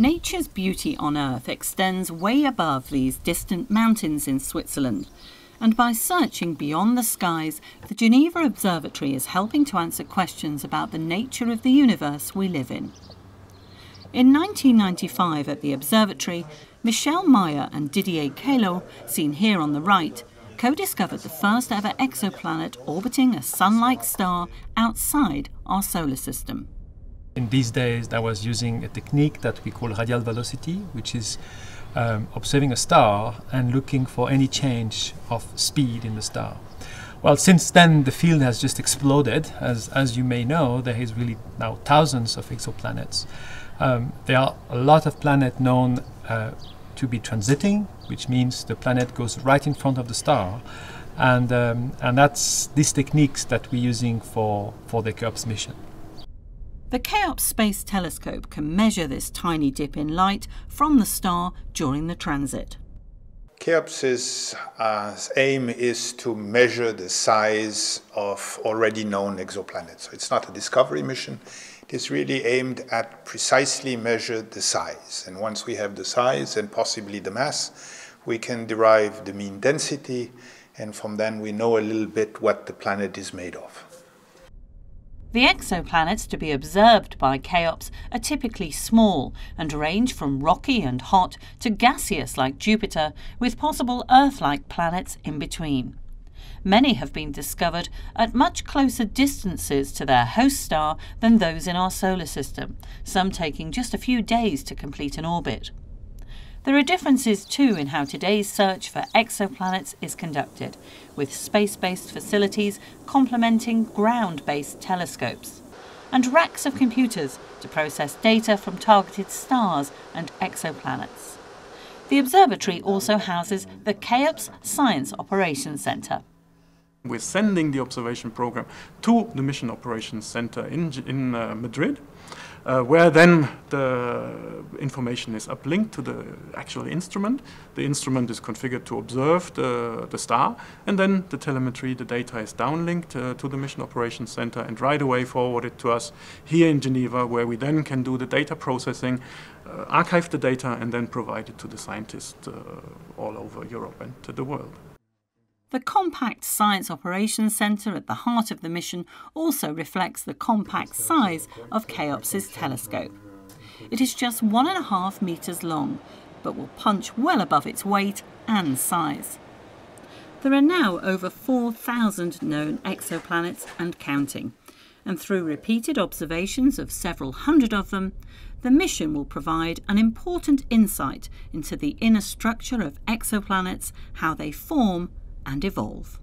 Nature's beauty on Earth extends way above these distant mountains in Switzerland, and by searching beyond the skies, the Geneva Observatory is helping to answer questions about the nature of the universe we live in. In 1995 at the observatory, Michel Mayor and Didier Queloz, seen here on the right, co-discovered the first ever exoplanet orbiting a sun-like star outside our solar system. In these days, I was using a technique that we call radial velocity, which is observing a star and looking for any change of speed in the star. Well, since then, the field has just exploded. As you may know, there is really now thousands of exoplanets. There are a lot of planets known to be transiting, which means the planet goes right in front of the star. And that's these techniques that we're using for the Cheops mission. The Cheops Space Telescope can measure this tiny dip in light from the star during the transit. Cheops' aim is to measure the size of already known exoplanets. So it's not a discovery mission. It is really aimed at precisely measure the size. And once we have the size and possibly the mass, we can derive the mean density. And from then we know a little bit what the planet is made of. The exoplanets to be observed by Cheops are typically small and range from rocky and hot to gaseous like Jupiter, with possible Earth-like planets in between. Many have been discovered at much closer distances to their host star than those in our solar system, some taking just a few days to complete an orbit. There are differences too in how today's search for exoplanets is conducted, with space-based facilities complementing ground-based telescopes, and racks of computers to process data from targeted stars and exoplanets. The observatory also houses the Cheops Science Operations Centre. We're sending the observation program to the Mission Operations Center in Madrid, where then the information is uplinked to the actual instrument. The instrument is configured to observe the star, and then the telemetry, the data is downlinked to the Mission Operations Center and right away forwarded to us here in Geneva, where we then can do the data processing, archive the data, and then provide it to the scientists all over Europe and to the world. The compact Science Operations Centre at the heart of the mission also reflects the compact size of Cheops' telescope. It is just 1.5 metres long, but will punch well above its weight and size. There are now over 4,000 known exoplanets and counting, and through repeated observations of several hundred of them, the mission will provide an important insight into the inner structure of exoplanets, how they form and evolve.